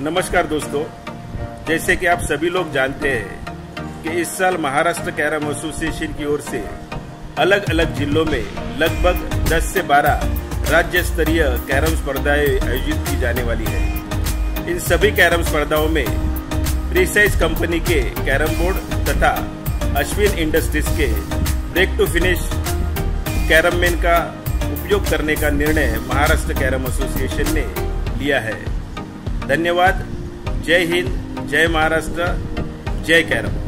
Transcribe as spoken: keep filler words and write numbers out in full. नमस्कार दोस्तों, जैसे कि आप सभी लोग जानते हैं कि इस साल महाराष्ट्र कैरम एसोसिएशन की ओर से अलग अलग जिलों में लगभग दस से बारह राज्य स्तरीय कैरम स्पर्धाएं आयोजित की जाने वाली है। इन सभी कैरम स्पर्धाओं में प्रिसेस कंपनी के कैरम बोर्ड तथा अश्विन इंडस्ट्रीज के break to finish carrom man का उपयोग करने का निर्णय महाराष्ट्र कैरम एसोसिएशन ने लिया है। धन्यवाद। जय हिंद, जय महाराष्ट्र, जय कैरम।